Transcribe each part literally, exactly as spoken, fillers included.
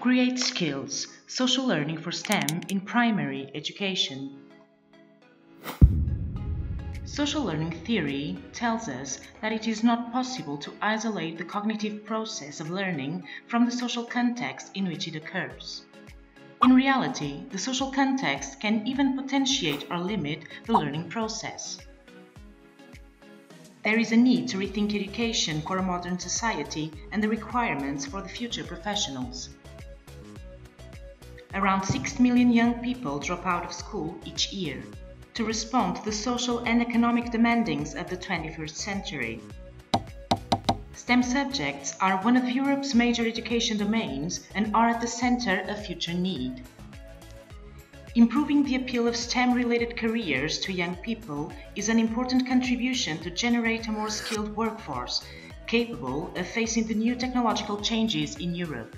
Create Skills, Social Learning for STEM in Primary Education. Social learning theory tells us that it is not possible to isolate the cognitive process of learning from the social context in which it occurs. In reality, the social context can even potentiate or limit the learning process. There is a need to rethink education for a modern society and the requirements for the future professionals. Around six million young people drop out of school each year to respond to the social and economic demandings of the twenty-first century. STEM subjects are one of Europe's major education domains and are at the center of future need. Improving the appeal of STEM-related careers to young people is an important contribution to generate a more skilled workforce, capable of facing the new technological changes in Europe.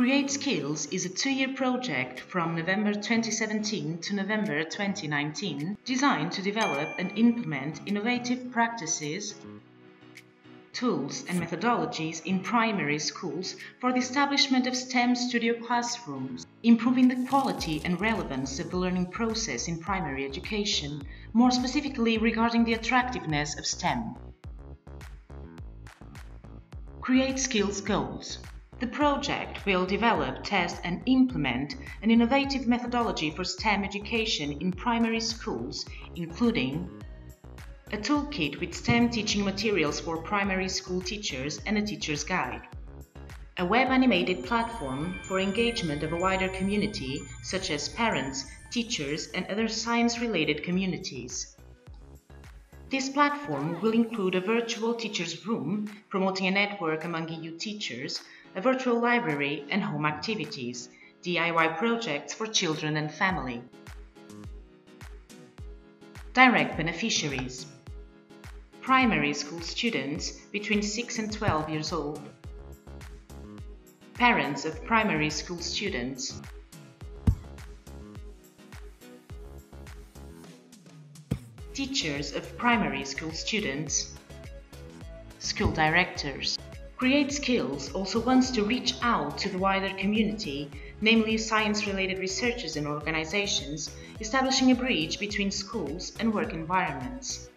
CREATEskills is a two-year project from November twenty seventeen to November twenty nineteen designed to develop and implement innovative practices, tools and methodologies in primary schools for the establishment of STEM studio classrooms, improving the quality and relevance of the learning process in primary education, more specifically regarding the attractiveness of STEM. CREATEskills goals. The project will develop, test and implement an innovative methodology for STEM education in primary schools, including a toolkit with STEM teaching materials for primary school teachers and a teacher's guide, a web-animated platform for engagement of a wider community, such as parents, teachers and other science-related communities. This platform will include a virtual teacher's room, promoting a network among E U teachers, a virtual library and home activities, D I Y projects for children and family. Direct beneficiaries. Primary school students between six and twelve years old. Parents of primary school students. Teachers of primary school students, school directors. CREATEskills also wants to reach out to the wider community, namely science-related researchers and organizations, establishing a bridge between schools and work environments.